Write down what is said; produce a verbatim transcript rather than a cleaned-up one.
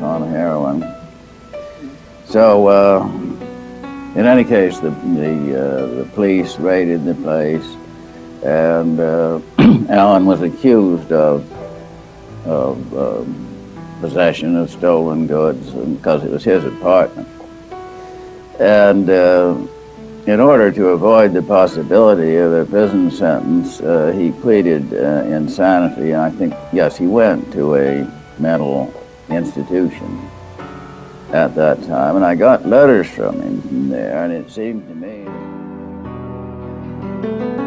on heroin. So, uh, in any case, the the, uh, the police raided the place, and uh, Alan was accused of of um, possession of stolen goods because it was his apartment. And uh, in order to avoid the possibility of a prison sentence, uh, he pleaded uh, insanity, and I think, yes, he went to a mental institution at that time, and I got letters from him from there, and it seemed to me